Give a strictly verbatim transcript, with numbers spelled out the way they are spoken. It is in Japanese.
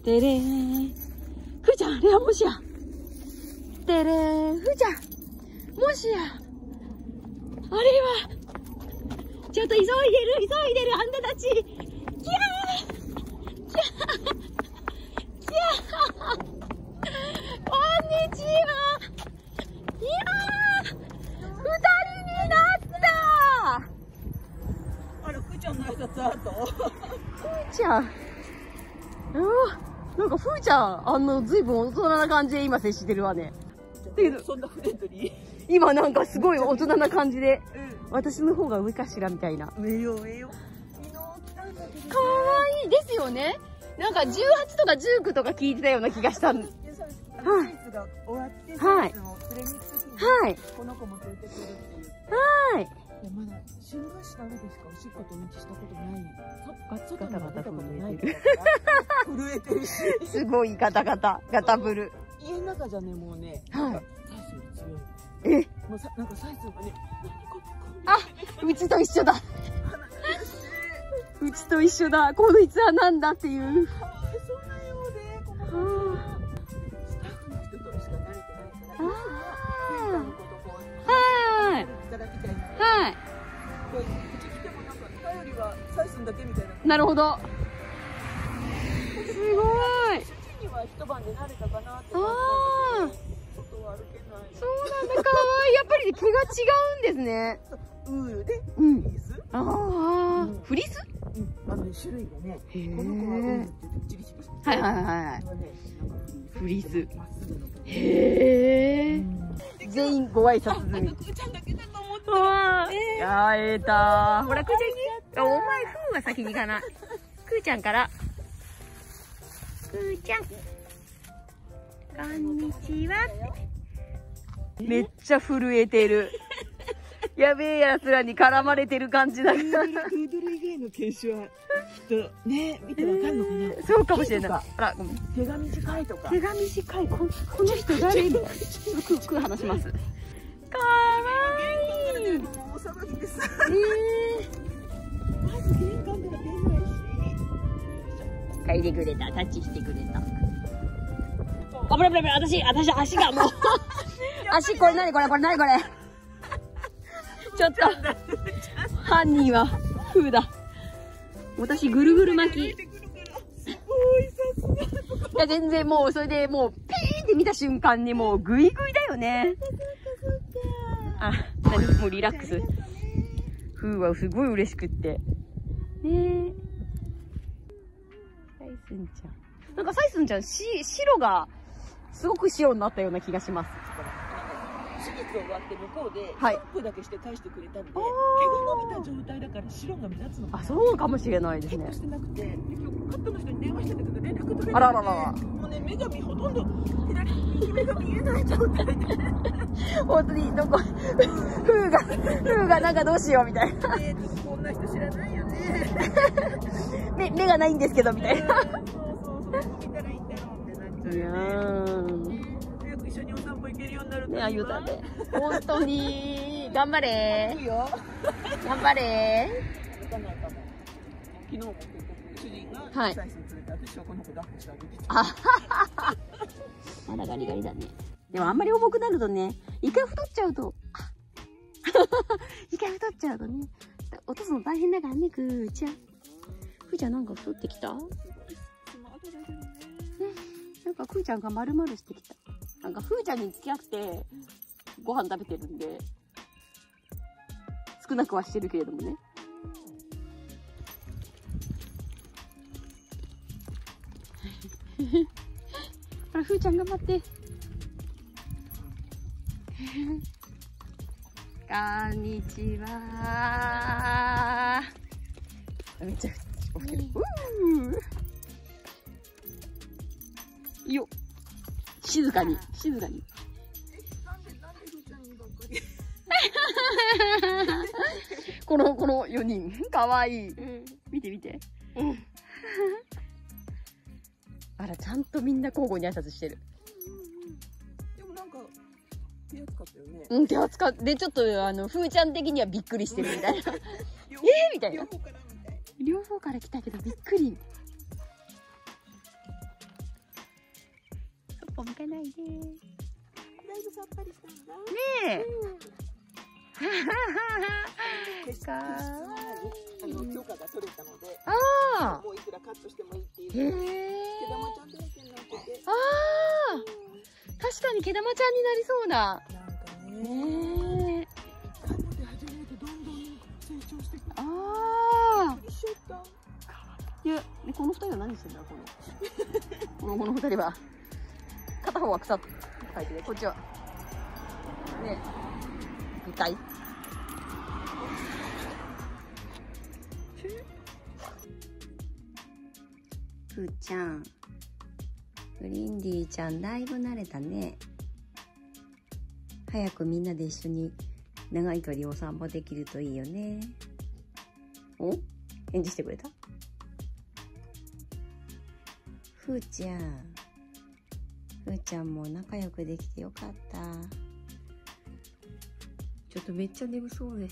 てれー。ふーちゃん、レアもしや。てれー。ふーちゃん、もしや。あれは、ちょっと急いでる、急いでる、あんたたち。キャーキャーキャーこんにちは。いやー、二人になった。あら、ふーちゃんの挨拶あると。ふーちゃん。うん。なんか、ふーちゃん、あの、ずいぶん大人な感じで今接してるわね。だけど、そんなフレンドリー今なんかすごい大人な感じで、うん、私の方が上かしらみたいな。上よ、上よ。かわいいですよね。なんか、じゅうはちとかじゅうきゅうとか聞いてたような気がしたんです。はい。シーズが終わって、はい。はい。この子も連れてくるっていう。はい。まだ、新聞紙だけでしかおしっこと道したことない。ガタガタガタ震えてる。震えてるし。すごいガタガタ、ガタブル。家の中じゃね、もうね、なんかサイズが強い。え、もうさ、なんかサイズがね、あ、うちと一緒だ。うちと一緒だ。このいつはなんだっていう。かわいそうなようで、このスタッフの人としか慣れてないから。はい。はい。こうち来てもなんか頼りはサイズだけみたいな。なるほど。すごい。初日には一晩で慣れたかなって。ああ。外は歩けない。そうなんだ。可愛い。やっぱり毛が違うんですね。ウールでフリース。ああ。フリース？あの種類がね。この子はウールってジリジリしてる。はいはいはい。フリース。へえ。全員ご挨拶済み。やえた。ほら、くーちゃんに。お前、ふーが先にかな。くーちゃんから。くーちゃん。こんにちは。めっちゃ震えてる。やべえやつらに絡まれてる感じだから。フードル以外の研修は、きっと、ね、見てわかるのかな、えー、そうかもしれない。あら、ごめん。手が短いとか。手が短い。この人誰に、くーくー話します。かわいい。もう寒いです。えー、まず玄関では出ないし。帰ってくれた。タッチしてくれた。あ、ぶれぶれぶれ。私、私、足がもう。足、これ何これこれ何これ。ちょっと犯人はふーだ。私ぐるぐる巻き。いや全然もうそれでもうピーンって見た瞬間にもうグイグイだよね。あ、何もうリラックス。ふーはすごい嬉しくって。ねえ。サイスンちゃん。なんかサイスンちゃんし白がすごく白になったような気がします。手術終わって向こうでシャンプーだけして返してくれたんで、毛が伸びた状態だから白が目立つのかな。あ、そうかもしれないですね。結構してなくて、カットの人に電話してたけど連絡取れない。あららら。もうね、女神ほとんど左右目が見えない状態で。本当にどこ風が風がなんかどうしようみたいな。えー、こんな人知らないよね。目目がないんですけどみたいな。そうそうそう。見たらいいんだよみたいな。いやー。一緒にお散歩行けるようになるね、あゆたで。本当に頑張れ。頑張れ。歩かないかも。昨日も主人がサイスに連れて私はこの子抱っこしてあげて。あははは。まだガリガリだね。でもあんまり重くなるとね、一回太っちゃうと、一回太っちゃうとね、落とすの大変だからね、くーちゃん。くーちゃんなんか太ってきた？なんかくーちゃんが丸々してきた。なんかふーちゃんに付き合ってご飯食べてるんで少なくはしてるけれどもね。ほらふーちゃん頑張ってこんにちは。めっちゃ起きてる。うよっ静かに、静かに。この、このよにん、かわいい。うん、見て見て。うん、あら、ちゃんとみんな交互に挨拶してる。うんうん、でもなんか、手厚かったよね。うん、手厚かった。で、ちょっと、あの、ふーちゃん的にはびっくりしてるみたいな。えみたいな。両方から来たけど、びっくり。横向かないで。だいぶさっぱりしたんだ。ねえ。かわいい。あの許可が取れたので、もういくらカットしてもいいっていう。毛玉ちゃん体験になってて。ああ、確かに毛玉ちゃんになりそうな。なんかね。ねえ。カットで初めてどんどん成長してくる。ああ。一緒か。いや、この二人は何してんだ、この。この、この二人は。片方は草って書いてね、こっちは。ねえ。痛い。ふーちゃん。フリンディーちゃん、だいぶ慣れたね。早くみんなで一緒に長い距離お散歩できるといいよね。お？返事してくれた？ふーちゃん。ふーちゃんも仲良くできてよかった。ちょっとめっちゃ眠そうね。